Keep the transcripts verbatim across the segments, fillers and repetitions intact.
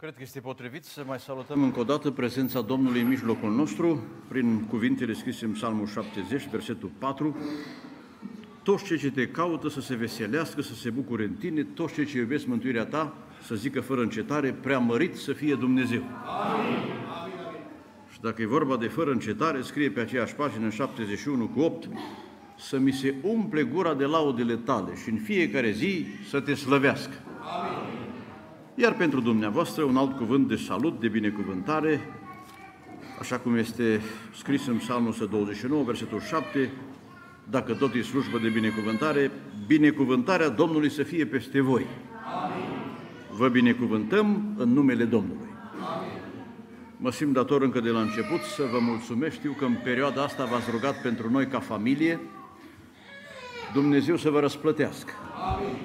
Cred că este potrivit să mai salutăm încă o dată prezența Domnului în mijlocul nostru, prin cuvintele scrise în Psalmul șaptezeci, versetul patru. Toți cei ce te caută să se veselească, să se bucure în tine, toți cei ce iubesc mântuirea ta, să zică fără încetare, preamărit să fie Dumnezeu. Amin. Și dacă e vorba de fără încetare, scrie pe aceeași pagină, în șaptezeci și unu cu opt, să mi se umple gura de laudele tale și în fiecare zi să te slăvească. Amin. Iar pentru dumneavoastră, un alt cuvânt de salut, de binecuvântare, așa cum este scris în Psalmul o sută douăzeci și nouă, versetul șapte, dacă tot e slujbă de binecuvântare, binecuvântarea Domnului să fie peste voi. Amin. Vă binecuvântăm în numele Domnului. Amin. Mă simt dator încă de la început să vă mulțumesc. Știu că în perioada asta v-ați rugat pentru noi ca familie. Dumnezeu să vă răsplătească. Amin.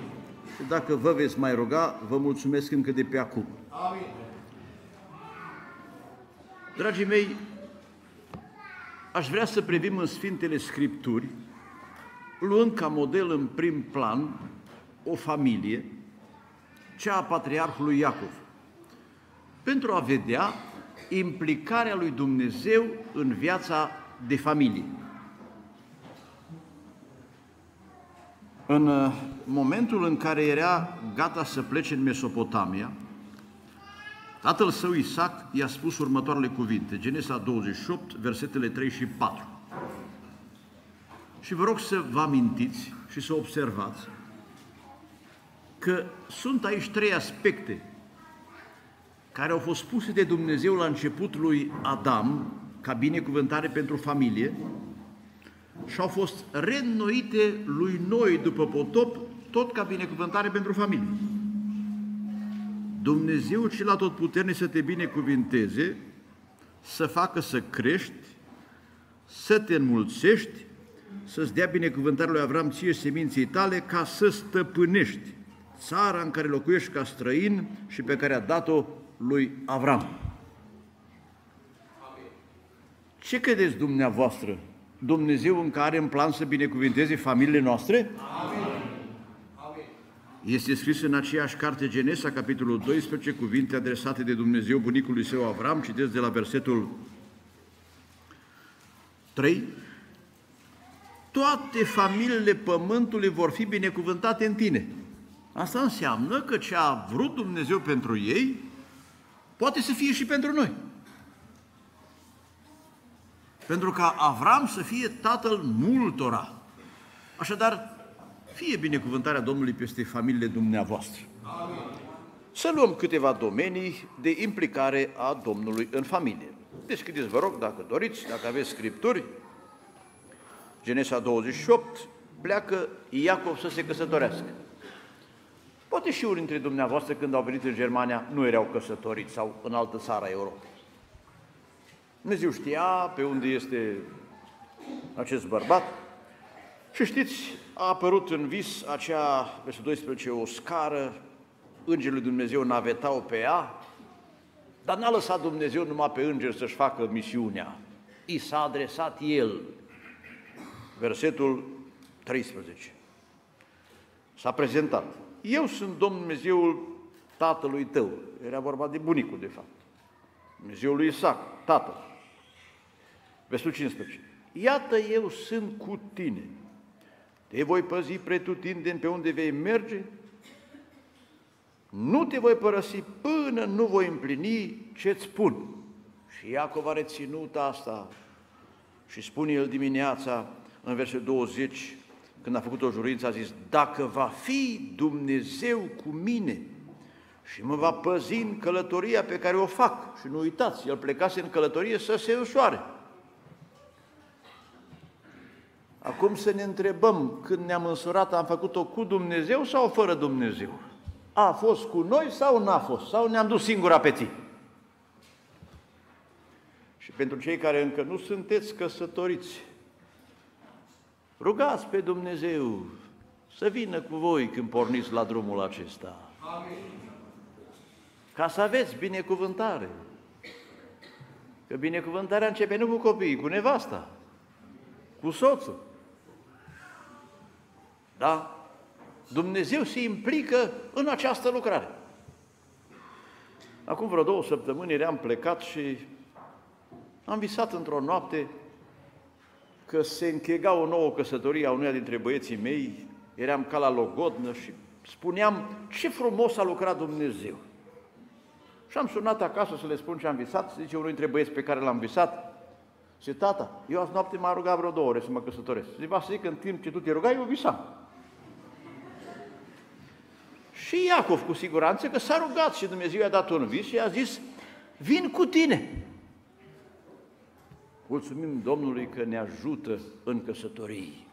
Și dacă vă veți mai ruga, vă mulțumesc încă de pe acum. Amin. Dragii mei, aș vrea să privim în Sfintele Scripturi, luând ca model în prim plan o familie, cea a patriarhului Iacov, pentru a vedea implicarea lui Dumnezeu în viața de familie. În momentul în care era gata să plece în Mesopotamia, tatăl său Isaac i-a spus următoarele cuvinte, Genesa douăzeci și opt, versetele trei și patru. Și vă rog să vă amintiți și să observați că sunt aici trei aspecte care au fost puse de Dumnezeu la început lui Adam ca binecuvântare pentru familie și au fost reînnoite lui Noi după potop tot ca binecuvântare pentru familie. Dumnezeu cel Atotputernic să te binecuvinteze, să facă să crești, să te înmulțești, să-ți dea binecuvântarea lui Avram ție și seminței tale ca să stăpânești țara în care locuiești ca străin și pe care a dat-o lui Avram. Ce credeți dumneavoastră? Dumnezeu încă are în plan să binecuvinteze familiile noastre? Amin. Este scris în aceeași carte, Genesa, capitolul doisprezece, cuvinte adresate de Dumnezeu bunicului său Avram, citesc de la versetul trei. Toate familiile pământului vor fi binecuvântate în tine. Asta înseamnă că ce a vrut Dumnezeu pentru ei, poate să fie și pentru noi. Pentru ca Avram să fie tatăl multora. Așadar, fie binecuvântarea Domnului peste familiile dumneavoastră. Amin. Să luăm câteva domenii de implicare a Domnului în familie. Deschideți, vă rog, dacă doriți, dacă aveți scripturi. Genesa douăzeci și opt, pleacă Iacov să se căsătorească. Poate și unii dintre dumneavoastră, când au venit în Germania, nu erau căsătoriți sau în altă țară a Europei. Dumnezeu știa pe unde este acest bărbat. Și știți, a apărut în vis acea, versetul doisprezece, o scară, îngerul lui Dumnezeu navetau pe ea, dar n-a lăsat Dumnezeu numai pe îngeri să-și facă misiunea. I s-a adresat el. Versetul treisprezece. S-a prezentat. Eu sunt Domnul Dumnezeul tatălui tău. Era vorba de bunicul, de fapt. Dumnezeul lui Isaac, tatăl. Versetul cincisprezece. Iată, eu sunt cu tine. Te voi păzi pretutindeni pe unde vei merge, nu te voi părăsi până nu voi împlini ce-ți spun. Și Iacov a reținut asta și spune el dimineața, în versetul douăzeci, când a făcut o jurință, a zis, dacă va fi Dumnezeu cu mine și mă va păzi în călătoria pe care o fac, și nu uitați, el plecase în călătorie să se însoare. Acum să ne întrebăm, când ne-am însurat, am făcut-o cu Dumnezeu sau fără Dumnezeu? A fost cu noi sau n-a fost? Sau ne-am dus singura pe ții? Și pentru cei care încă nu sunteți căsătoriți, rugați pe Dumnezeu să vină cu voi când porniți la drumul acesta. Amin. Ca să aveți binecuvântare. Că binecuvântarea începe nu cu copiii, cu nevasta, cu soțul. Da? Dumnezeu se implică în această lucrare. Acum vreo două săptămâni eram plecat și am visat într-o noapte că se închega o nouă căsătorie a unuia dintre băieții mei, eram ca la logodnă și spuneam ce frumos a lucrat Dumnezeu. Și am sunat acasă să le spun ce am visat, se zice unul dintre băieți pe care l-am visat, zice, tata, eu azi noapte m-am rugat vreo două ore să mă căsătoresc. Zice, va să zic, în timp ce tu te rugai, eu visam. Și Iacov, cu siguranță, că s-a rugat și Dumnezeu i-a dat un vis și i-a zis, vin cu tine. Mulțumim Domnului că ne ajută în căsătorii.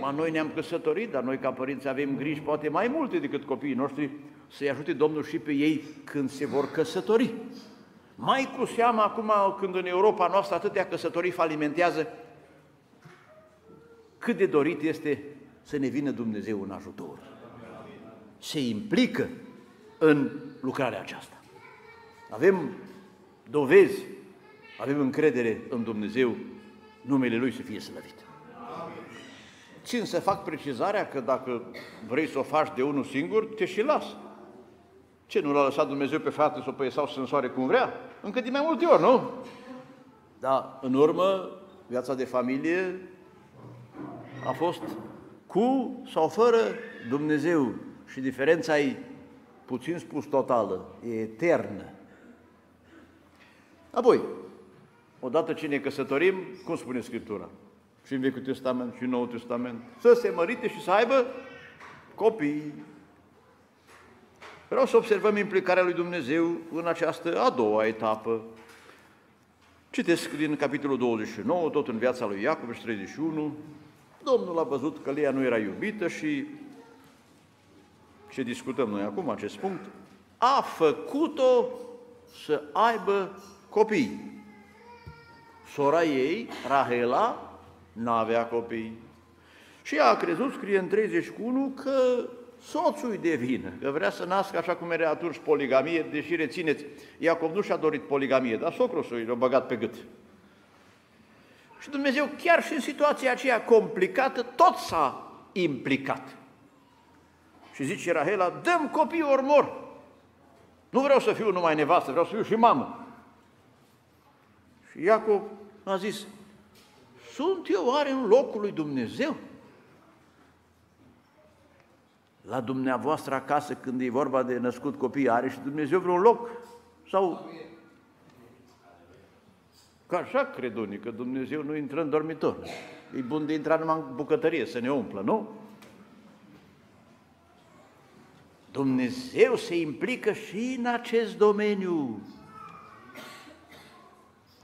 Ma noi ne-am căsătorit, dar noi ca părinți avem griji poate mai multe decât copiii noștri să-i ajute Domnul și pe ei când se vor căsători. Mai cu seamă acum când în Europa noastră atâtea căsătorii falimentează, cât de dorit este să ne vină Dumnezeu în ajutor. Se implică în lucrarea aceasta. Avem dovezi, avem încredere în Dumnezeu, numele Lui să fie slăvit. Țin să fac precizarea că dacă vrei să o faci de unul singur, te și las. Ce, nu l-a lăsat Dumnezeu pe frate să o păie sau să însoare cum vrea? Încă de mai multe ori, nu? Dar, în urmă, viața de familie a fost cu sau fără Dumnezeu. Și diferența e, puțin spus, totală, e eternă. Apoi, odată ce ne căsătorim, cum spune Scriptura? Și în Vechiul Testament, și în Noul Testament. Să se mărite și să aibă copii. Vreau să observăm implicarea lui Dumnezeu în această a doua etapă. Citesc din capitolul douăzeci și nouă, tot în viața lui Iacov și treizeci și unu. Domnul a văzut că Lea nu era iubită și, ce discutăm noi acum, acest punct, a făcut-o să aibă copii. Sora ei, Rahela, n-avea copii. Și ea a crezut, scrie în treizeci și unu, că soțul-i de vină, că vrea să nască așa cum era atunci poligamie, deși rețineți, Iacov nu și-a dorit poligamie, dar socrosul i-a băgat pe gât. Și Dumnezeu, chiar și în situația aceea complicată, tot s-a implicat. Și zice Rahela, dăm copii ori mor. Nu vreau să fiu numai nevastă, vreau să fiu și mamă. Și Iacov a zis, sunt eu oare în locul lui Dumnezeu? La dumneavoastră acasă, când e vorba de născut copii, are și Dumnezeu vreun loc? Sau? Că așa cred unii, că Dumnezeu nu intră în dormitor. E bun de intra numai în bucătărie, să ne umplă, nu? Dumnezeu se implică și în acest domeniu.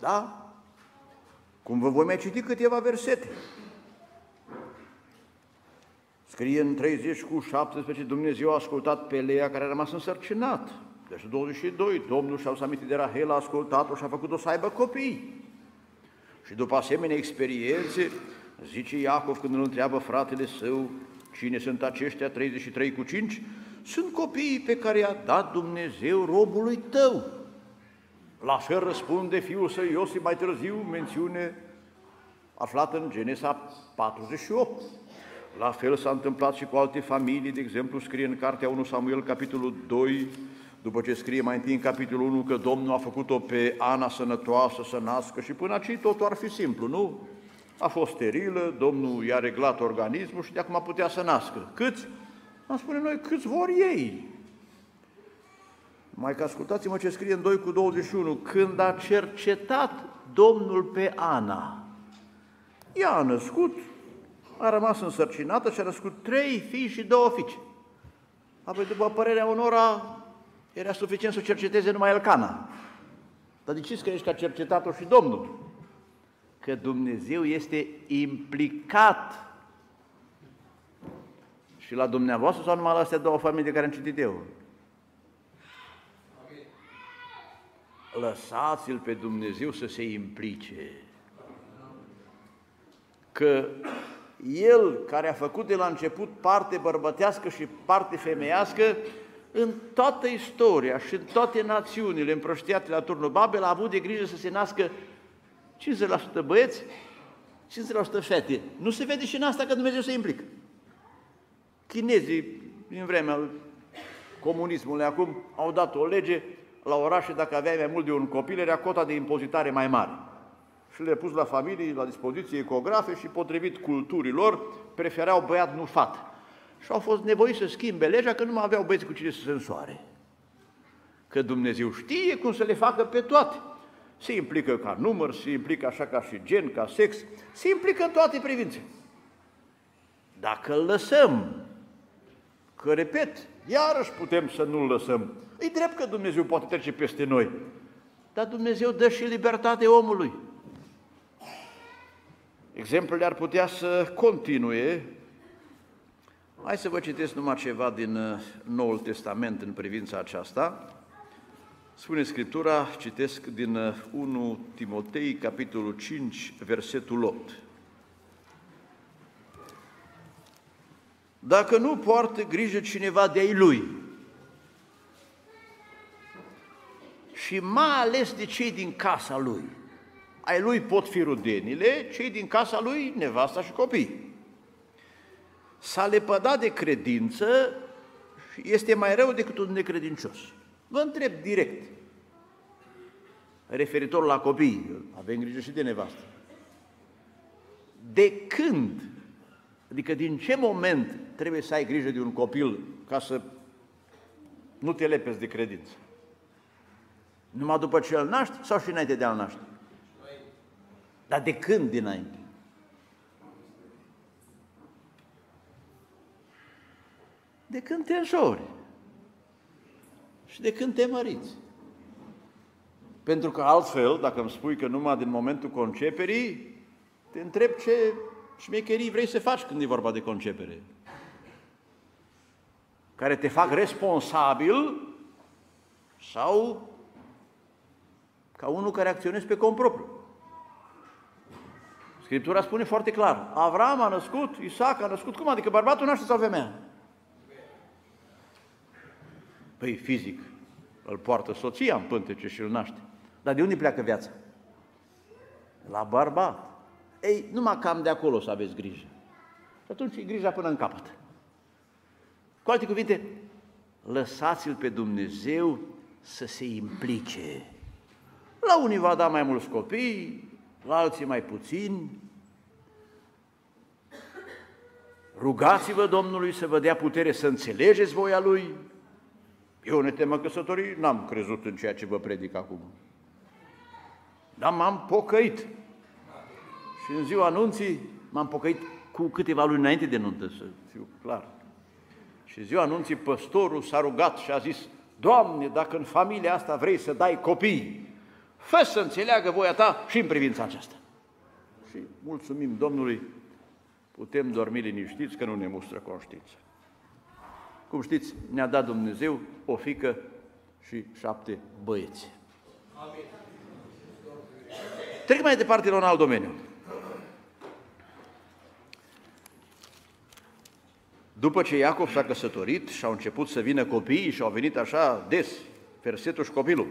Da? Cum vă voi mai citi câteva versete. Scrie în treizeci cu șaptesprezece, Dumnezeu a ascultat pe Lea care a rămas însărcinat. Deci douăzeci și doi, Domnul și-a amintit de Rahel, a ascultat-o și a făcut-o să aibă copii. Și după asemenea experiențe, zice Iacov când îl întreabă fratele său, cine sunt aceștia, treizeci și trei cu cinci, sunt copiii pe care i-a dat Dumnezeu robului tău. La fel răspunde fiul său Iosif mai târziu, mențiune aflată în Genesa patruzeci și opt. La fel s-a întâmplat și cu alte familii, de exemplu scrie în cartea unu Samuel, capitolul doi, după ce scrie mai întâi în capitolul unu că Domnul a făcut-o pe Ana sănătoasă să nască și până aici totul ar fi simplu, nu? A fost sterilă, Domnul i-a reglat organismul și de acum putea să nască. Câți? Am spune noi, câți vor ei? Mai că ascultați-mă ce scrie în doi cu douăzeci și unu, când a cercetat Domnul pe Ana, ea a născut, a rămas însărcinată și a născut trei fii și două fiice. Apoi, după părerea unora, era suficient să cerceteze numai Elcana. Dar de ce scrie că a cercetat-o și Domnul? Că Dumnezeu este implicat. Și la dumneavoastră sau numai la astea două familii de care am citit eu? Lăsați-L pe Dumnezeu să se implice. Că El, care a făcut de la început parte bărbătească și parte femeiască, în toată istoria și în toate națiunile împrăștiate la turnul Babel, a avut de grijă să se nască cincizeci la sută băieți, cincizeci la sută fete. Nu se vede și în asta că Dumnezeu se implică. Chinezii, din vremea comunismului acum, au dat o lege, la oraș și dacă aveai mai mult de un copil, era cota de impozitare mai mare. Și le-a pus la familii, la dispoziție ecografe și potrivit culturilor, preferau băiat, nu fată. Și au fost nevoiți să schimbe legea că nu mai aveau băieți cu cine să se însoare. Că Dumnezeu știe cum să le facă pe toate. Se implică ca număr, se implică așa ca și gen, ca sex, se implică în toate privințe. Dacă îl lăsăm, că repet, iarăși putem să nu-l lăsăm. E drept că Dumnezeu poate trece peste noi, dar Dumnezeu dă și libertate omului. Exemplele ar putea să continue. Hai să vă citesc numai ceva din Noul Testament în privința aceasta. Spune Scriptura, citesc din întâi Timotei, capitolul cinci, versetul opt. Dacă nu poartă grijă cineva de ai lui și mai ales de cei din casa lui, ai lui pot fi rudenile, cei din casa lui, nevasta și copii. S-a lepădat de credință și este mai rău decât un necredincios. Vă întreb direct, referitor la copii, avem grijă și de nevastă. De când, adică din ce moment trebuie să ai grijă de un copil ca să nu te lepezi de credință? Numai după ce îl naști sau și înainte de a-l naște? Dar de când dinainte? De când te însori și de când te măriți. Pentru că altfel, dacă îmi spui că numai din momentul conceperii, te întreb ce șmecherii vrei să faci când e vorba de concepere. Care te fac responsabil sau ca unul care acționezi pe cont propriu. Scriptura spune foarte clar, Avram a născut, Isaac a născut, cum adică bărbatul naște sau femeia? Păi fizic, îl poartă soția în pântece și îl naște. Dar de unde pleacă viața? La bărbat. Ei, numai cam de acolo să aveți grijă. Și atunci e grija până în capăt. Cu alte cuvinte, lăsați-l pe Dumnezeu să se implice. La unii va da mai mulți copii, la alții mai puțini. Rugați-vă Domnului să vă dea putere să înțelegeți voia Lui. Eu ne temă căsătorii, n-am crezut în ceea ce vă predic acum. Dar m-am pocăit. Și în ziua anunții m-am pocăit cu câteva luni înainte de nuntă, să fiu clar. Și în ziua anunții păstorul s-a rugat și a zis, Doamne, dacă în familia asta vrei să dai copii, fă să înțeleagă voia Ta și în privința aceasta. Și mulțumim Domnului, putem dormi liniștiți că nu ne mustră conștiința. Cum știți, ne-a dat Dumnezeu o fiică și șapte băieți. Amin. Trec mai departe la un alt domeniu. După ce Iacov s-a căsătorit și au început să vină copiii și au venit așa des, fersetul și copilul.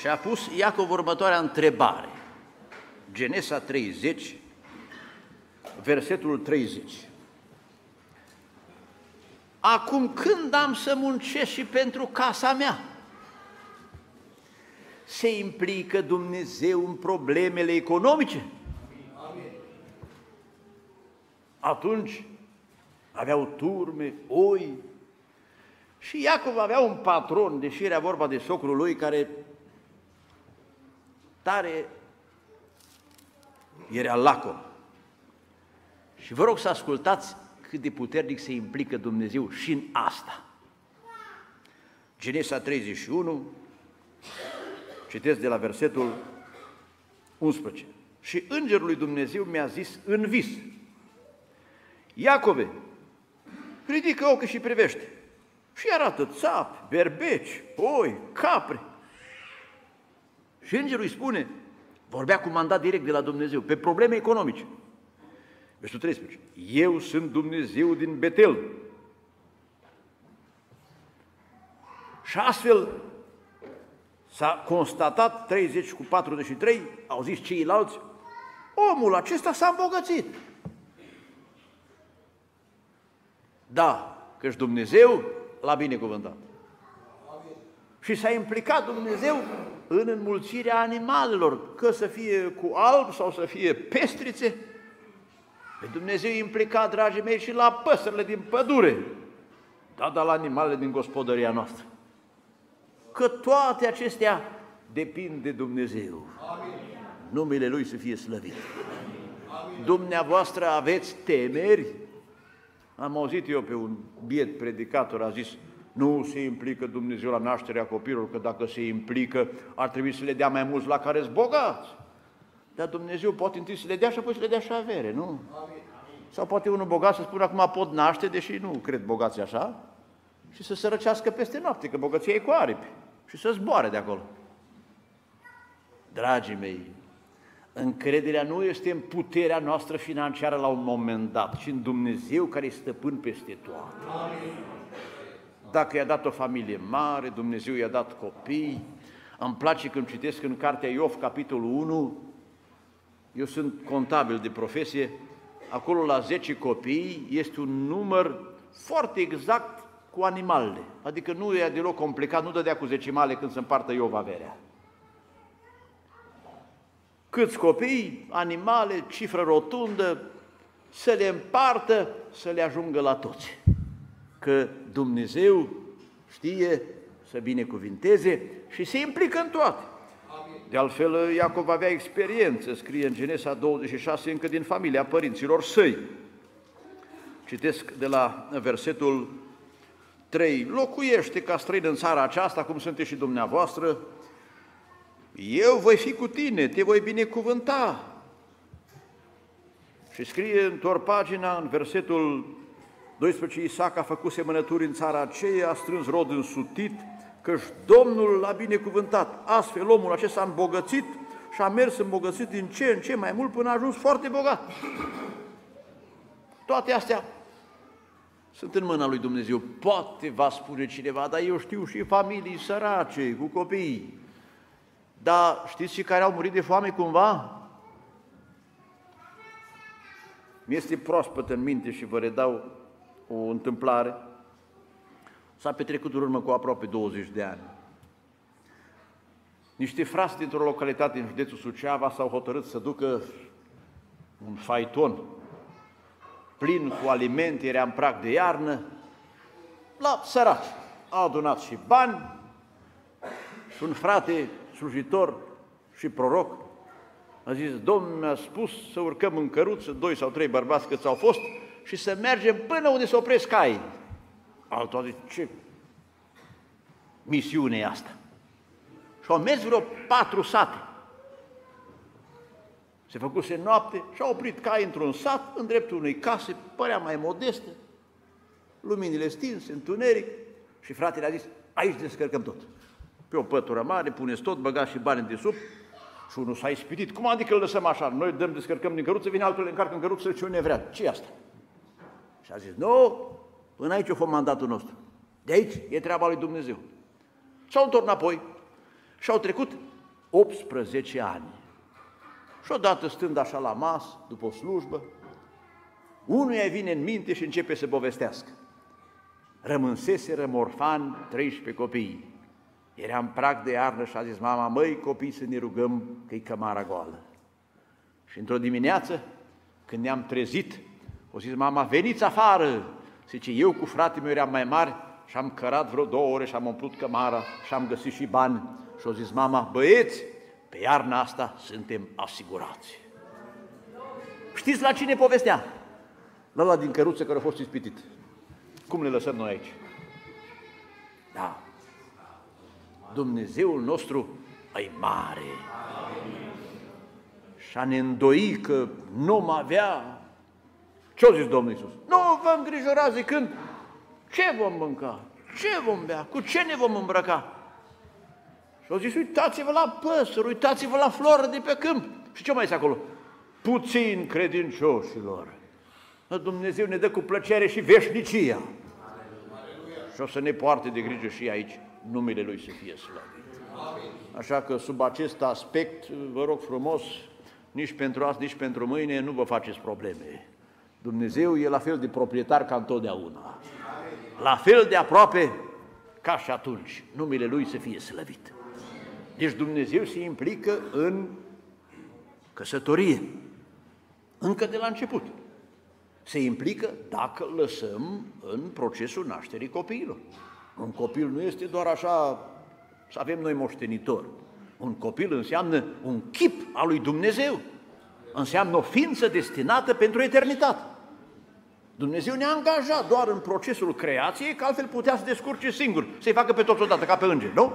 Și a pus Iacov următoarea întrebare. Genesa treizeci, versetul treizeci. Acum când am să muncesc și pentru casa mea? Se implică Dumnezeu în problemele economice? Amin. Atunci aveau turme, oi și Iacov avea un patron, deși era vorba de socrul lui care tare era lacom. Și vă rog să ascultați cât de puternic se implică Dumnezeu și în asta. Genesa treizeci și unu, citesc de la versetul unsprezece. Și Îngerul lui Dumnezeu mi-a zis în vis, Iacove, ridică ochii și privește. Și arată țapi, berbeci, oi, capre. Și Îngerul îi spune, vorbea cu mandat direct de la Dumnezeu, pe probleme economice. Versetul treisprezece. Eu sunt Dumnezeu din Betel. Și astfel s-a constatat, treizeci cu patruzeci și trei, au zis ceilalți, omul acesta s-a îmbogățit. Da, căci Dumnezeu l-a binecuvântat. Și s-a implicat Dumnezeu în înmulțirea animalelor, că să fie cu alb sau să fie pestrițe. Dumnezeu e implicat, dragii mei, și la păsările din pădure, da, dar la animalele din gospodăria noastră. Că toate acestea depind de Dumnezeu. Amin. Numele Lui să fie slăvit. Amin. Dumneavoastră aveți temeri? Am auzit eu pe un biet predicator, a zis, nu se implică Dumnezeu la nașterea copilor, că dacă se implică ar trebui să le dea mai mulți la care-s bogați. Dar Dumnezeu poate întâi să le dea și apoi să le dea și avere, nu? Amin. Sau poate unul bogat să spună, acum pot naște, deși nu cred bogați așa, și să se răcească peste noapte, că bogăția e cu aripi, și să zboare de acolo. Dragii mei, încrederea nu este în puterea noastră financiară la un moment dat, ci în Dumnezeu care e stăpân peste toate. Amin. Dacă i-a dat o familie mare, Dumnezeu i-a dat copii. Îmi place când citesc în cartea Iov, capitolul unu, eu sunt contabil de profesie, acolo la zece copii este un număr foarte exact cu animalele. Adică nu e deloc complicat, nu dădea cu zecimale când se împartă Iov averea. Câți copii, animale, cifră rotundă, să le împartă, să le ajungă la toți. Că Dumnezeu știe să binecuvinteze și se implică în toate. De altfel, Iacov avea experiență, scrie în Genesa douăzeci și șase, încă din familia părinților săi. Citesc de la versetul trei. Locuiește ca străin în țara aceasta, cum sunteți și dumneavoastră. Eu voi fi cu tine, te voi binecuvânta. Și scrie întorc pagina, în versetul doisprezece, Isaac a făcut semănături în țara aceea, a strâns rod însutit, căci Domnul l-a binecuvântat. Astfel omul acesta a îmbogățit și a mers îmbogățit din ce în ce mai mult până a ajuns foarte bogat. Toate astea sunt în mâna lui Dumnezeu. Poate va spune cineva, dar eu știu și familii sărace, cu copii. Dar știți și care au murit de foame cumva? Mi-este proaspăt în minte și vă redau o întâmplare. S-a petrecut în urmă cu aproape douăzeci de ani. Niște frați dintr-o localitate din județul Suceava s-au hotărât să ducă un faiton plin cu alimente, era în prag de iarnă, la săraci. Au adunat și bani și un frate slujitor și proroc a zis, Domnul mi-a spus să urcăm în căruță, doi sau trei bărbați câți au fost, și să mergem până unde se opresc caii. Altul a zis, ce misiune e asta? Și-au mers vreo patru sate. Se făcuse noapte și-au oprit caii într-un sat, în dreptul unei case, părea mai modestă, luminile stinse, întuneric, și fratele a zis, aici descărcăm tot. Pe o pătură mare, puneți tot, băgați și bani de sub, și unul s-a ispitit. Cum adică îl lăsăm așa? Noi dăm, descărcăm din căruță, vine altul, le încarcă în căruță și unde vrea. Ce-i asta? Și a zis, nu, până aici a fost mandatul nostru. De aici e treaba lui Dumnezeu. S-au întors înapoi și au trecut optsprezece ani. Și odată stând așa la masă, după o slujbă, unuia vine în minte și începe să povestească. Rămânseseră morfani treisprezece copii. Era în prag de iarnă și a zis, mama, măi, copii, să ne rugăm că-i cămara goală. Și într-o dimineață, când ne-am trezit, o zis, mama, veniți afară! Zice, eu cu fratele meu eram mai mari și am cărat vreo două ore și am umplut cămara și am găsit și bani. Și a zis, mama, băieți, pe iarna asta suntem asigurați. Știți la cine povestea? La ăla din căruță care a fost ispitit. Cum le lăsăm noi aici? Da. Dumnezeul nostru e mare. Și a ne îndoi că nu avea. Ce-a zis Domnul Iisus? Nu vă îngrijorați zicând ce vom mânca, ce vom bea, cu ce ne vom îmbrăca. Și-a zis, uitați-vă la păsări, uitați-vă la floră de pe câmp. Și ce mai este acolo? Puțin credincioșilor. Dumnezeu ne dă cu plăcere și veșnicia. Și o să ne poarte de grijă și aici. Numele Lui să fie slăvit. Așa că sub acest aspect, vă rog frumos, nici pentru azi, nici pentru mâine, nu vă faceți probleme. Dumnezeu e la fel de proprietar ca întotdeauna. La fel de aproape ca și atunci numele Lui să fie slăvit. Deci Dumnezeu se implică în căsătorie, încă de la început. Se implică dacă îl lăsăm în procesul nașterii copiilor. Un copil nu este doar așa să avem noi moștenitor. Un copil înseamnă un chip al lui Dumnezeu. Înseamnă o ființă destinată pentru eternitate. Dumnezeu ne-a angajat doar în procesul creației, că altfel putea să descurce singur, să-i facă pe toți odată, ca pe îngeri, nu?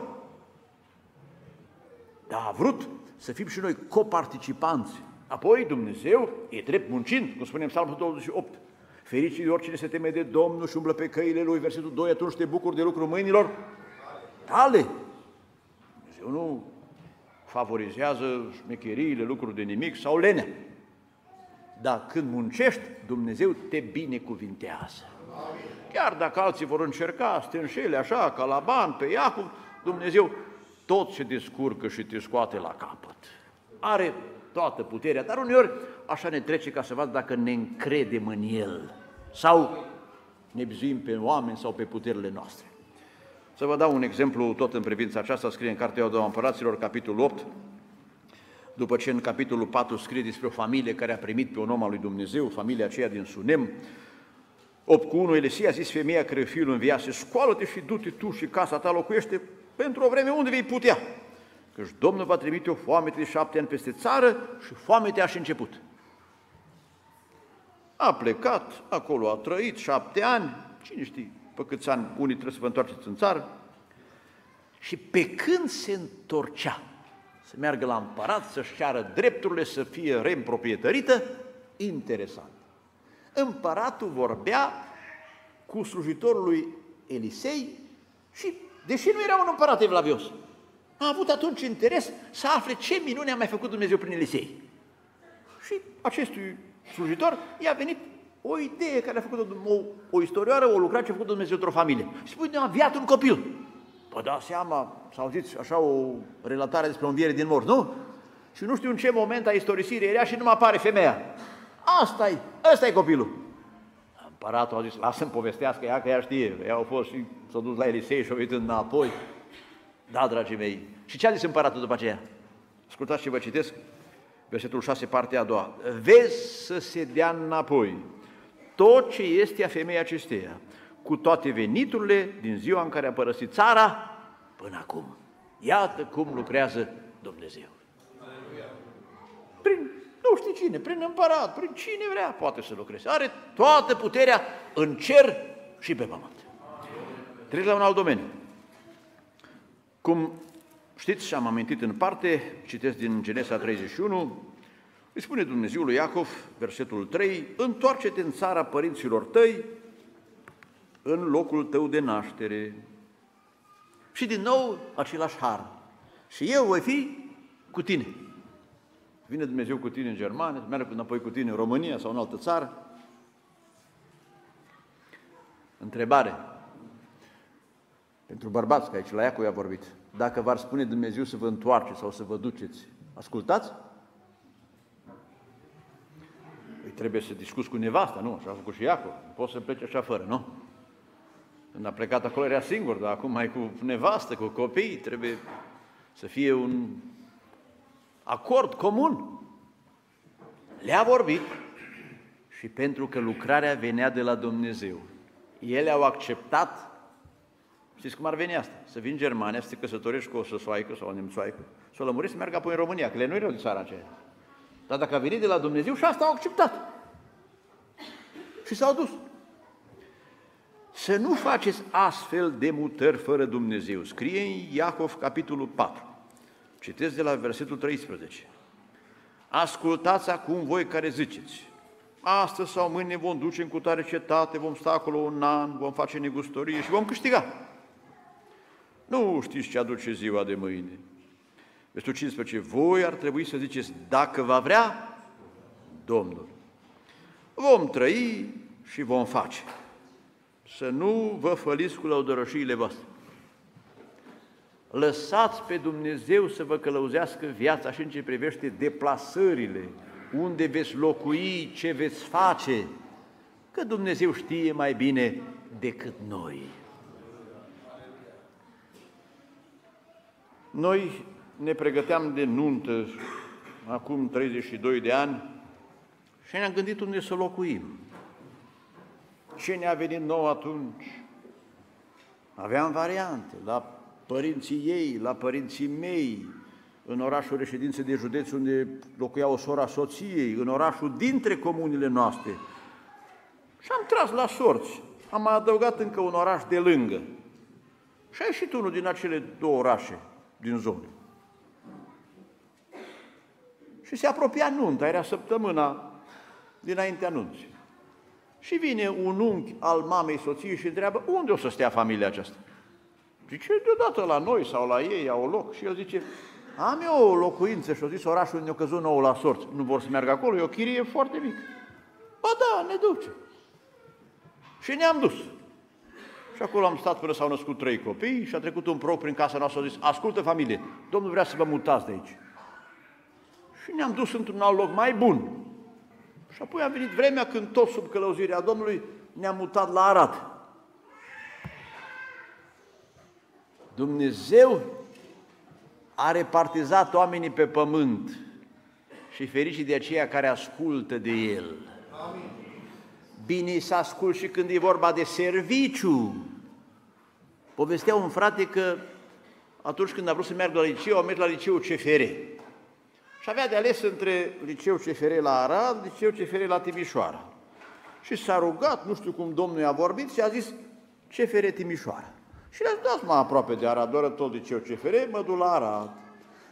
Dar a vrut să fim și noi coparticipanți. Apoi Dumnezeu e drept muncind, cum spunem Psalmul douăzeci și opt. Fericii oricine se teme de Domnul și umblă pe căile Lui, versetul doi, atunci te bucuri de lucru mâinilor tale. Dumnezeu nu favorizează șmecheriile, lucruri de nimic sau lenea. Dar când muncești, Dumnezeu te binecuvintează. Chiar dacă alții vor încerca să te înșele așa, ca la Laban, pe Iacov, Dumnezeu tot se descurcă și te scoate la capăt. Are toată puterea, dar uneori așa ne trece ca să vadă dacă ne încredem în El sau ne bizuim pe oameni sau pe puterile noastre. Să vă dau un exemplu tot în privința aceasta, scrie în Cartea a doua Împăraților, capitolul opt, după ce în capitolul patru scrie despre o familie care a primit pe un om al lui Dumnezeu, familia aceea din Sunem. opt cu unu, Elesia a zis femeia care fiul înviase, scoală-te și du-te tu și casa ta locuiește pentru o vreme unde vei putea, căci Domnul va trimite o foamete de șapte ani peste țară și foametea a și început. A plecat, acolo a trăit șapte ani, cine știe pe câți ani, unii trebuie să vă întoarceți în țară, și pe când se întorcea să meargă la împărat, să-și ceară drepturile, să fie reîmproprietărită, interesant. Împăratul vorbea cu slujitorul lui Elisei și, deși nu era un împărat evlavios, a avut atunci interes să afle ce minune a mai făcut Dumnezeu prin Elisei. Și acestui slujitor i-a venit o idee care a făcut o, o istorioară, o lucrare ce a făcut Dumnezeu într-o familie. Și spune, a înviat un copil. Vă dați seama, să auziți așa o relatare despre o înviere din morți, nu? Și nu știu în ce moment a istorisirii era și nu mai apare femeia. Asta-i, ăsta-i copilul. Împăratul a zis, lasă-mi povestească ea, că ea știe. Ea a fost și s-a dus la Elisei și a venit înapoi. Da, dragii mei. Și ce a zis împăratul după aceea? Ascultați și vă citesc versetul șase, partea a doua. Vezi să se dea înapoi tot ce este a femeii acesteia, cu toate veniturile din ziua în care a părăsit țara până acum. Iată cum lucrează Dumnezeu. Prin, nu știu cine, prin împărat, prin cine vrea, poate să lucreze. Are toată puterea în cer și pe pământ. Trec la un alt domeniu. Cum știți și am amintit în parte, citesc din Genesa treizeci și unu, îi spune Dumnezeu lui Iacov, versetul trei, întoarce-te în țara părinților tăi, în locul tău de naștere. Și din nou același har. Și eu voi fi cu tine. Vine Dumnezeu cu tine în Germania, merg înapoi cu tine în România sau în altă țară. Întrebare. Pentru bărbați, că aici la Iacov i-a vorbit. Dacă v-ar spune Dumnezeu să vă întoarceți sau să vă duceți, ascultați? Îi trebuie să discuți cu nevasta, nu? Așa a făcut și Iacov. Poți să pleci așa fără, nu? Când a plecat acolo era singur, dar acum mai cu nevastă, cu copii, trebuie să fie un acord comun. Le-a vorbit și pentru că lucrarea venea de la Dumnezeu. Ele au acceptat, știți cum ar veni asta? Să vin în Germania, să te căsătorești cu o săsoaică sau o nemțoaică, să o lămurești să meargă apoi în România, că le nu erau din țara aceea. Dar dacă a venit de la Dumnezeu și asta au acceptat. Și s-au dus. Să nu faceți astfel de mutări fără Dumnezeu. Scrie în Iacov, capitolul patru. Citesc de la versetul treisprezece. Ascultați acum voi care ziceți, astăzi sau mâine ne vom duce în cutare cetate, vom sta acolo un an, vom face negustorie și vom câștiga. Nu știți ce aduce ziua de mâine. Versetul cincisprezece. Voi ar trebui să ziceți, dacă va vrea Domnul, vom trăi și vom face. Să nu vă făliți cu lăudărășiile voastre. Lăsați pe Dumnezeu să vă călăuzească viața și în ce privește deplasările, unde veți locui, ce veți face, că Dumnezeu știe mai bine decât noi. Noi ne pregăteam de nuntă acum treizeci și doi de ani și ne-am gândit unde să locuim. Ce ne-a venit nou atunci? Aveam variante, la părinții ei, la părinții mei, în orașul reședinței de județ unde locuia o sora soției, în orașul dintre comunile noastre. Și am tras la sorți. Am mai adăugat încă un oraș de lângă. Și a ieșit unul din acele două orașe din zonă. Și se apropia nunta, era săptămâna dinaintea nunții. Și vine un unchi al mamei soției și întreabă, unde o să stea familia aceasta? Zice, deodată la noi sau la ei au loc. Și el zice, am eu o locuință și-o zis orașul ne-o căzut nouă la sorți. Nu vor să meargă acolo, e o chirie foarte mică. Ba da, ne duce. Și ne-am dus. Și acolo am stat până s-au născut trei copii și a trecut un proroc prin casa noastră și a zis, ascultă familie, Domnul vrea să vă mutați de aici. Și ne-am dus într-un alt loc mai bun. Și apoi a venit vremea când tot sub călăuzirea Domnului ne-am mutat la Arad. Dumnezeu a repartizat oamenii pe pământ și fericii de aceia care ascultă de El. Amin. Bine să ascult și când e vorba de serviciu. Povestea un frate că atunci când a vrut să meargă la liceu, a mers la liceu C F R. Și avea de ales între liceu C F R la Arad, liceu C F R la Timișoara. Și s-a rugat, nu știu cum Domnul i-a vorbit, și a zis C F R Timișoara. Și le-a zis, dați mai aproape de Arad, doar tot liceu C F R, mă duc la Arad.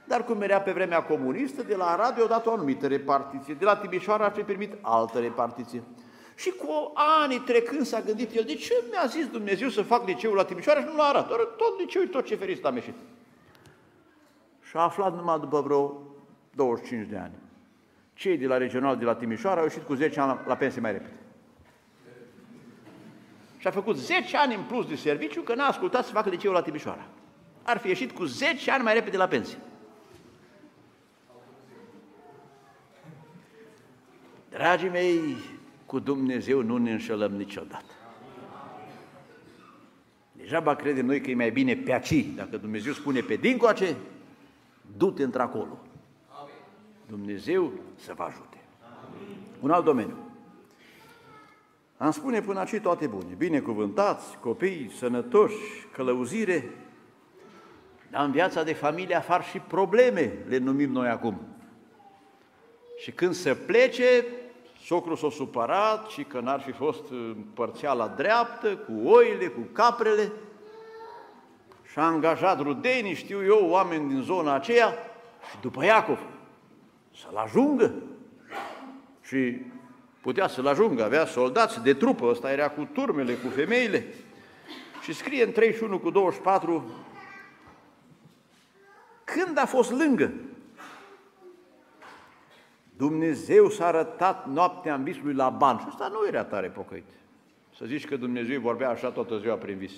Dar cum era pe vremea comunistă, de la Arad i-a dat o anumită repartiție. De la Timișoara ar fi primit altă repartiție. Și cu ani trecând s-a gândit el, de ce mi-a zis Dumnezeu să fac liceul la Timișoara și nu la Arad? Doar tot liceul, tot ce fericit am ieșit. Și a aflat numai după vreo douăzeci și cinci de ani. Cei de la regional, de la Timișoara, au ieșit cu zece ani la, la pensie mai repede. Și a făcut zece ani în plus de serviciu că n-a ascultat să facă liceul la Timișoara. Ar fi ieșit cu zece ani mai repede la pensie. Dragii mei, cu Dumnezeu nu ne înșelăm niciodată. Degeaba credem noi că e mai bine pe aici. Dacă Dumnezeu spune pe dincoace, du-te într-acolo. Dumnezeu să vă ajute. Amin. Un alt domeniu. Am spune până aici toate bune. Binecuvântați, copii, sănătoși, călăuzire. Dar în viața de familie apar și probleme, le numim noi acum. Și când se plece, socrul s-a supărat și că n-ar fi fost împărțeala dreaptă, cu oile, cu caprele. Și a angajat rudenii, știu eu, oameni din zona aceea, și după Iacov, să-l ajungă. Și putea să-l ajungă, avea soldați de trupă, ăsta era cu turmele, cu femeile. Și scrie în treizeci și unu cu douăzeci și patru, când a fost lângă, Dumnezeu s-a arătat noaptea în visul lui Laban. Și ăsta nu era tare pocăit. Să zici că Dumnezeu vorbea așa toată ziua prin vis.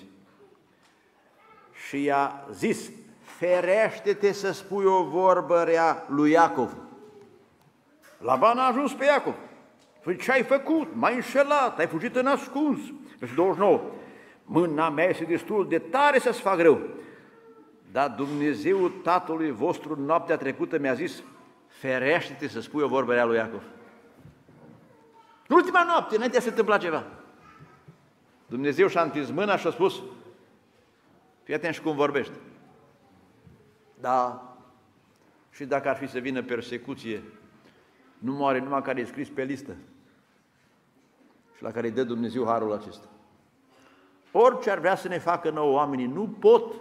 Și i-a zis, ferește-te să spui o vorbă rea lui Iacov. Laban a ajuns pe Iacov. Păi ce ai făcut? M-ai înșelat, ai fugit în ascuns. douăzeci și nouă. Mâna mea este destul de tare să-ți fac rău. Dar Dumnezeu Tatălui vostru noaptea trecută mi-a zis, ferește-te să spui o vorbă rea lui Iacov. În ultima noapte, înainte se întâmpla ceva. Dumnezeu și-a întins mâna și a spus, fii atent și cum vorbești. Da, și dacă ar fi să vină persecuție, nu moare numai care e scris pe listă și la care îi dă Dumnezeu harul acesta. Orice ar vrea să ne facă nouă oamenii, nu pot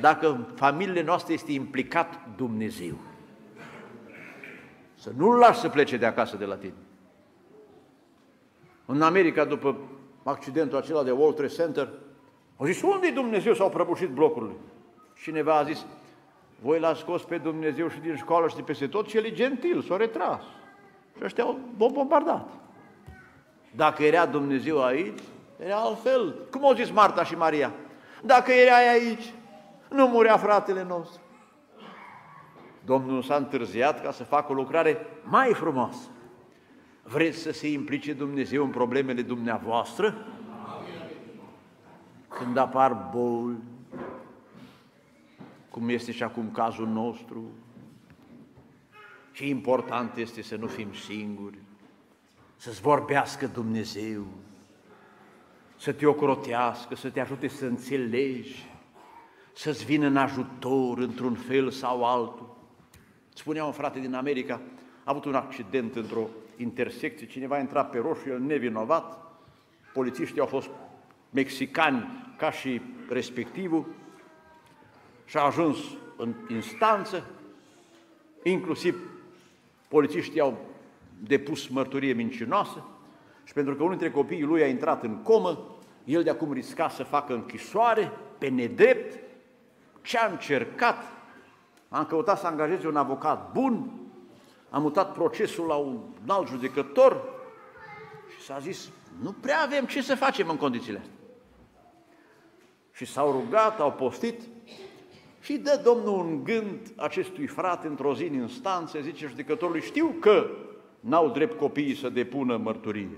dacă în familiile noastre este implicat Dumnezeu. Să nu-l lași să plece de acasă de la tine. În America, după accidentul acela de World Trade Center, au zis, unde-i Dumnezeu? S-au prăbușit blocurile. Cineva a zis, voi l-ați scos pe Dumnezeu și din școală și de peste tot și el e gentil, s-a retras. Și ăștia au bombardat. Dacă era Dumnezeu aici, era altfel. Cum au zis Marta și Maria? Dacă erai aici, nu murea fratele nostru. Domnul s-a întârziat ca să facă o lucrare mai frumoasă. Vreți să se implice Dumnezeu în problemele dumneavoastră? Când apar boli, cum este și acum cazul nostru. Ce important este să nu fim singuri, să-ți vorbească Dumnezeu, să te ocrotească, să te ajute să înțelegi, să-ți vină în ajutor într-un fel sau altul. Spunea un frate din America, a avut un accident într-o intersecție, cineva a intrat pe roșu, el nevinovat, polițiștii au fost mexicani ca și respectivul și a ajuns în instanță, inclusiv polițiștii au depus mărturie mincinoasă și pentru că unul dintre copiii lui a intrat în comă, el de acum risca să facă închisoare pe nedrept. Ce a încercat? Am căutat să angajeze un avocat bun, am mutat procesul la un alt judecător și s-a zis, nu prea avem ce să facem în condițiile astea. Și s-au rugat, au postit și dă Domnul un gând acestui frate într-o zi în instanță, zice judecătorului, știu că n-au drept copiii să depună mărturie,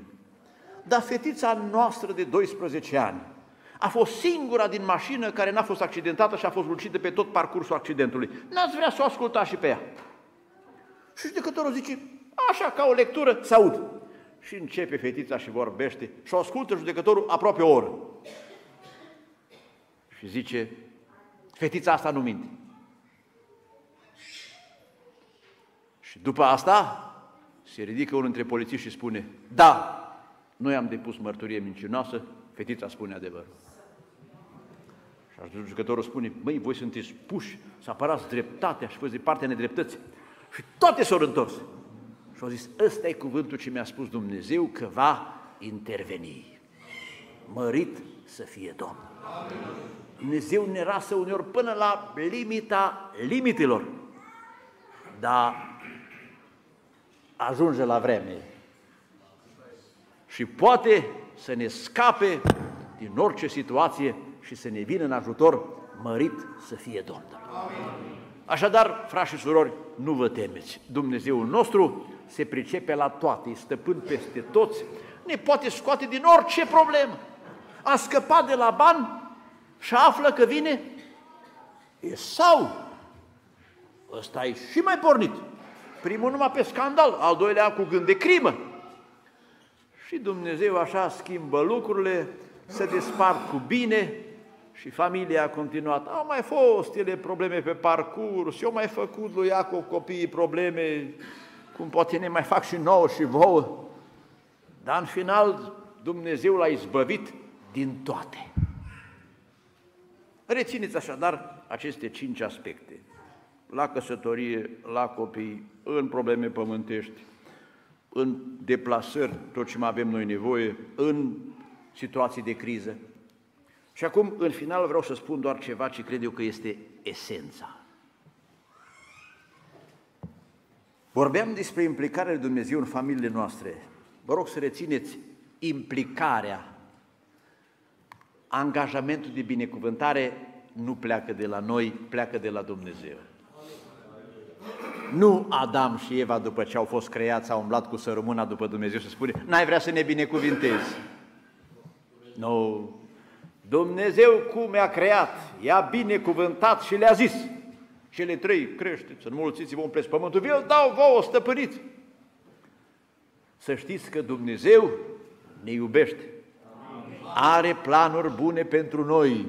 dar fetița noastră de doisprezece ani a fost singura din mașină care n-a fost accidentată și a fost lucidă pe tot parcursul accidentului. N-ați vrea să o ascultați și pe ea? Și judecătorul zice, așa ca o lectură, să aud. Și începe fetița și vorbește și o ascultă judecătorul aproape o oră. Și zice, fetița asta nu minte. Și după asta se ridică unul dintre polițiști și spune, da, noi am depus mărturie mincinoasă, fetița spune adevărul. Și judecătorul spune, măi, voi sunteți puși să apărați dreptatea și de partea nedreptății. Și toate s-au întors. Și au zis, ăsta e cuvântul ce mi-a spus Dumnezeu că va interveni. Mărit să fie Domnul. Amin. Dumnezeu ne rasă uneori până la limita limitelor. Dar ajunge la vreme și poate să ne scape din orice situație și să ne vină în ajutor, mărit să fie Domnul. Amin. Așadar, frați și surori, nu vă temeți. Dumnezeul nostru se pricepe la toate, e stăpân peste toți, ne poate scoate din orice problemă. A scăpat de la bani și află că vine Esau. Ăsta e și mai pornit. Primul numai pe scandal, al doilea cu gând de crimă. Și Dumnezeu așa schimbă lucrurile, se despart cu bine și familia a continuat. Au mai fost ele probleme pe parcurs, eu mai făcut lui Iacov copiii probleme, cum poate ne mai fac și nouă și vouă. Dar în final Dumnezeu l-a izbăvit din toate. Rețineți așadar aceste cinci aspecte. La căsătorie, la copii, în probleme pământești, în deplasări, tot ce mai avem noi nevoie, în situații de criză. Și acum, în final, vreau să spun doar ceva ce cred eu că este esența. Vorbeam despre implicarea lui Dumnezeu în familiile noastre. Vă rog să rețineți implicarea. Angajamentul de binecuvântare nu pleacă de la noi, pleacă de la Dumnezeu. Nu Adam și Eva, după ce au fost creați, au umblat cu sărămâna după Dumnezeu și spune, n-ai vrea să ne binecuvintezi. Nu. Dumnezeu cum i-a creat, i-a binecuvântat și le-a zis. Cele trei, creșteți, înmulțiți-vă, umpleți pământul, vi-l dau vouă, stăpâniți. Să știți că Dumnezeu ne iubește. Are planuri bune pentru noi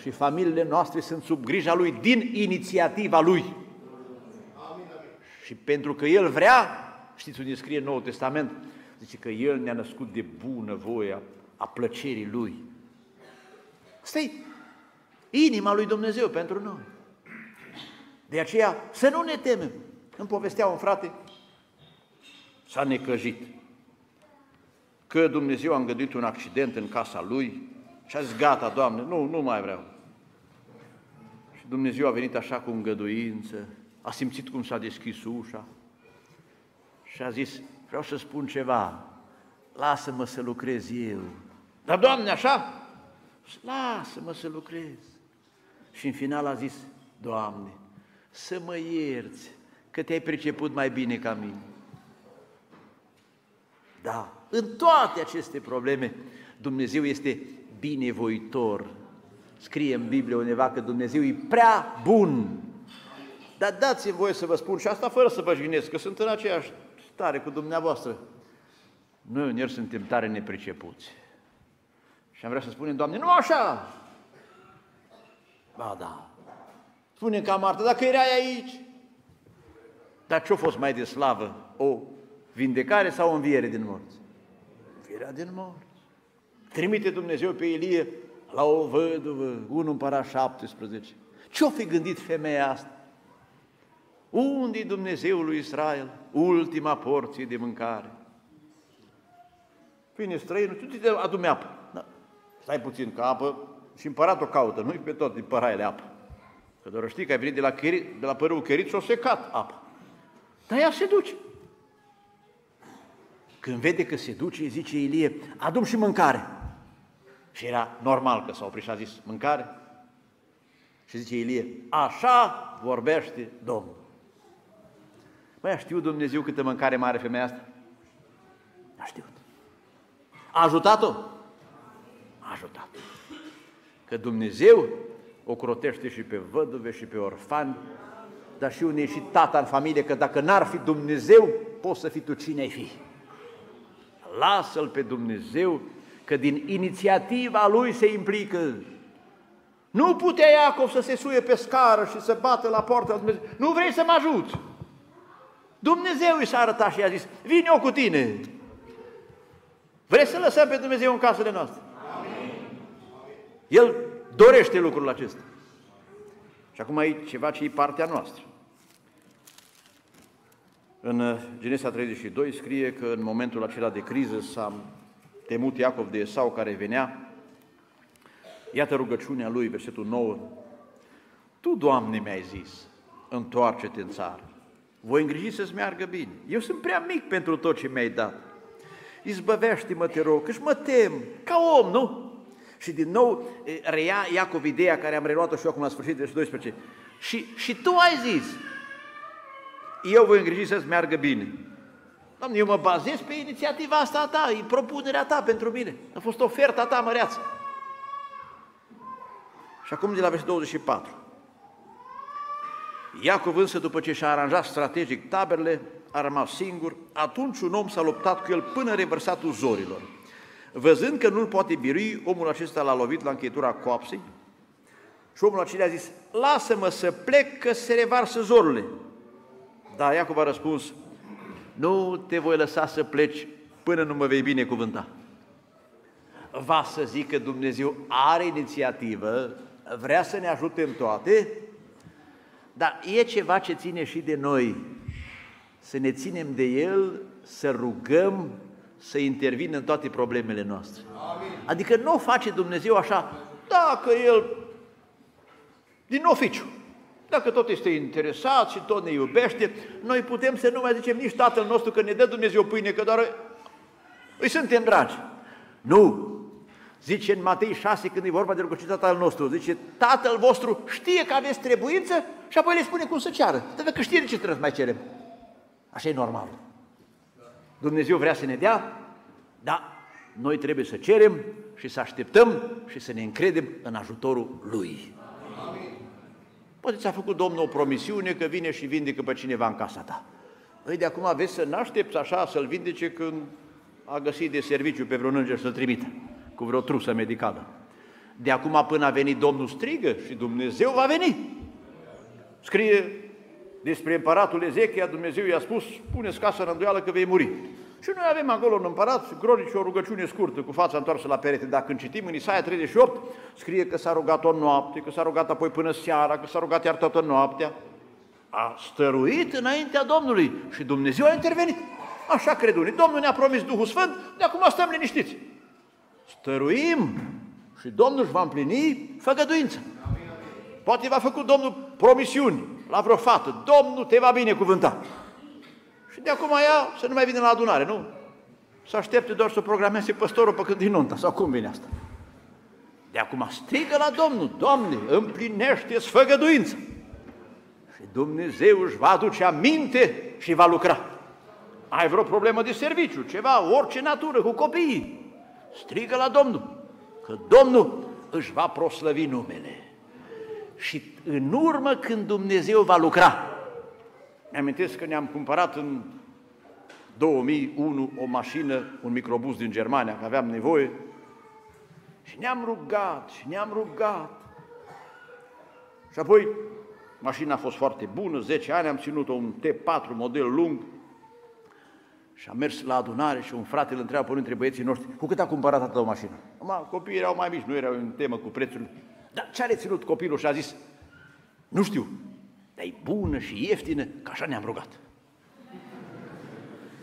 și familiile noastre sunt sub grija Lui, din inițiativa Lui. Și pentru că El vrea, știți unde scrie Noul Testament? Zice că El ne-a născut de bună voie a plăcerii Lui. Asta e inima Lui Dumnezeu pentru noi. De aceea să nu ne temem. Îmi povestea un frate, s-a necăjit că Dumnezeu a îngăduit un accident în casa lui și a zis, gata, Doamne, nu, nu mai vreau. Și Dumnezeu a venit așa cu îngăduință, a simțit cum s-a deschis ușa și a zis, vreau să spun ceva, lasă-mă să lucrez eu. Dar, Doamne, așa? Lasă-mă să lucrez. Și în final a zis, Doamne, să mă ierți, că te-ai priceput mai bine ca mine. Da, în toate aceste probleme, Dumnezeu este binevoitor Scrie în Biblie undeva că Dumnezeu e prea bun. Dar dați-mi voie să vă spun și asta fără să vă jignesc, că sunt în aceeași stare cu dumneavoastră. Noi uneori suntem tare nepricepuți. Și am vrea să spunem, Doamne, nu așa! Ba da, spune ca Marta, dacă erai aici. Dar ce-a fost mai de slavă? O vindecare sau o înviere din morți? Învierea din morți. Trimite Dumnezeu pe Ilie la o văduvă, unu Împărați șaptesprezece. Ce-a fi gândit femeia asta? Unde-i Dumnezeul lui Israel ultima porție de mâncare? Vine străinul, tu te adu-mi apă. Da. Stai puțin, că apă și împăratul caută, nu-i pe tot din păraiele apă. Că doar știi că ai venit de la, Cheri, de la părâul Cherit și-o secat apă. Dar ea se duce. Când vede că se duce, îi zice Ilie, adu-mi și mâncare. Și era normal că s-a oprit și a zis, mâncare? Și zice Ilie, așa vorbește Domnul. Băi, știu Dumnezeu câtă mâncare mare femeia asta? A știut. A ajutat-o? A ajutat. Că Dumnezeu ocrotește și pe văduve și pe orfani, dar și unde e și tata în familie, că dacă n-ar fi Dumnezeu, poți să fii tu cine ai fi. Lasă-L pe Dumnezeu, că din inițiativa Lui se implică. Nu putea Iacov să se suie pe scară și să bată la poarta lui Dumnezeu. Nu vrei să mă ajut? Dumnezeu i s-a arătat și i-a zis, vin eu cu tine. Vreți să lăsăm pe Dumnezeu în casele noastre? Amin. El dorește lucrul acesta. Și acum e ceva ce e partea noastră. În Genesa treizeci și doi scrie că în momentul acela de criză s-a temut Iacov de Esau care venea. Iată rugăciunea lui, versetul nouă. Tu, Doamne, mi-ai zis, întoarce-te în țară. Voi îngriji să-ți meargă bine. Eu sunt prea mic pentru tot ce mi-ai dat. Izbăvește-mă, te rog, că-și mă tem, ca om, nu? Și din nou reia Iacov ideea care am reluat-o și eu acum la sfârșit, versetul doisprezece. Și, și tu ai zis, eu voi îngriji să-ți meargă bine. Doamne, eu mă bazez pe inițiativa asta a ta, e propunerea ta pentru mine. A fost oferta ta măreață. Și acum de la versetul douăzeci și patru. Iacov însă, după ce și-a aranjat strategic taberele, a rămas singur, atunci un om s-a luptat cu el până în revărsatul zorilor. Văzând că nu-l poate birui, omul acesta l-a lovit la încheietura coapsei și omul acela a zis, lasă-mă să plec că se revarsă zorurile. Dar Iacov a răspuns, nu te voi lăsa să pleci până nu mă vei binecuvânta. Va să zic că Dumnezeu are inițiativă, vrea să ne ajute în toate, dar e ceva ce ține și de noi. Să ne ținem de El, să rugăm, să intervină în toate problemele noastre. Amin. Adică nu o face Dumnezeu așa, dacă El, din oficiu, dacă tot este interesat și tot ne iubește, noi putem să nu mai zicem nici Tatăl nostru că ne dă Dumnezeu pâine, că doar îi suntem dragi. Nu! Zice în Matei șase, când e vorba de rugăciunea Tatăl nostru, zice, Tatăl vostru știe că aveți trebuință și apoi le spune cum să ceară. Trebuie că știe de ce trebuie să mai cerem. Așa e normal. Dumnezeu vrea să ne dea, dar noi trebuie să cerem și să așteptăm și să ne încredem în ajutorul Lui. Amin. Poate ți-a făcut Domnul o promisiune că vine și vindecă pe cineva în casa ta. Ei, de acum aveți să n-aștepți așa să-l vindece când a găsit de serviciu pe vreun înger să-l trimită cu vreo trusă medicală. De acum până a venit Domnul strigă și Dumnezeu va veni. Scrie despre împăratul Ezechia, Dumnezeu i-a spus, pune-ți casa în îndoială că vei muri. Și noi avem acolo în împărat, cronici, o rugăciune scurtă, cu fața întoarsă la perete. Dacă când citim în Isaia treizeci și opt, scrie că s-a rugat o noapte, că s-a rugat apoi până seara, că s-a rugat iar toată noaptea. A stăruit înaintea Domnului și Dumnezeu a intervenit. Așa cred unii. Domnul ne-a promis Duhul Sfânt, de acum stăm liniștiți. Stăruim și Domnul își va împlini făgăduința. Poate v-a făcut Domnul promisiuni la vreo fată, Domnul te va binecuvânta. Și de acum ea să nu mai vină la adunare, nu? Să aștepte doar să programeze păstorul pe când din nunta, sau cum vine asta? De acum strigă la Domnul, Doamne, împlinește-ți făgăduința. Și Dumnezeu își va aduce aminte și va lucra. Ai vreo problemă de serviciu, ceva, orice natură, cu copiii, strigă la Domnul, că Domnul își va proslăvi numele. Și în urmă, când Dumnezeu va lucra, mi-amintesc că ne-am cumpărat în două mii unu o mașină, un microbus din Germania, că aveam nevoie, și ne-am rugat, și ne-am rugat. Și apoi, mașina a fost foarte bună, zece ani am ținut-o, un T patru, model lung, și am mers la adunare și un frate îl întreabă până între băieții noștri: cu cât a cumpărat atâta o mașină? Acum, copiii erau mai mici, nu erau în temă cu prețul. Dar ce a reținut copilul? Și a zis: nu știu, dar e bună și ieftină, că așa ne-am rugat.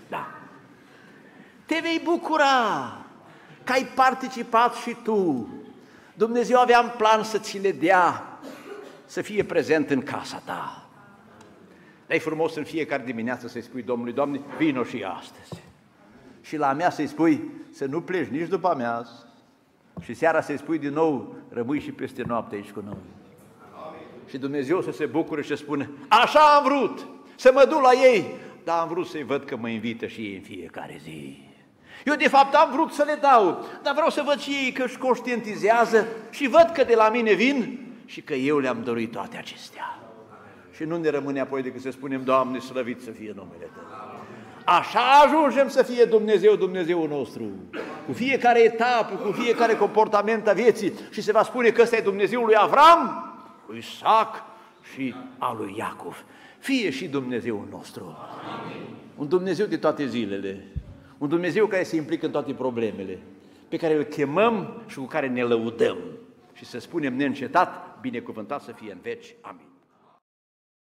Da. Te vei bucura că ai participat și tu. Dumnezeu avea în plan să ți le dea, să fie prezent în casa ta. Dar e frumos în fiecare dimineață să-i spui Domnului: Doamne, vino și astăzi. Și la amiază să-i spui: să nu pleci nici după amiază. Și seara să-i spui din nou: rămâi și peste noapte aici cu noi. Amin. Și Dumnezeu să se bucure și să spună: așa am vrut să mă duc la ei, dar am vrut să-i văd că mă invită și ei în fiecare zi. Eu de fapt am vrut să le dau, dar vreau să văd și ei că își conștientizează și văd că de la mine vin și că eu le-am dorit toate acestea. Și nu ne rămâne apoi decât să spunem: Doamne, slăvit să fie numele Tău. Așa ajungem să fie Dumnezeu, Dumnezeul nostru. Cu fiecare etapă, cu fiecare comportament a vieții. Și se va spune că ăsta e Dumnezeul lui Avram, lui Isaac și al lui Iacov. Fie și Dumnezeul nostru. Amin. Un Dumnezeu de toate zilele. Un Dumnezeu care se implică în toate problemele. Pe care îl chemăm și cu care ne lăudăm. Și să spunem neîncetat: binecuvântat să fie în veci. Amin.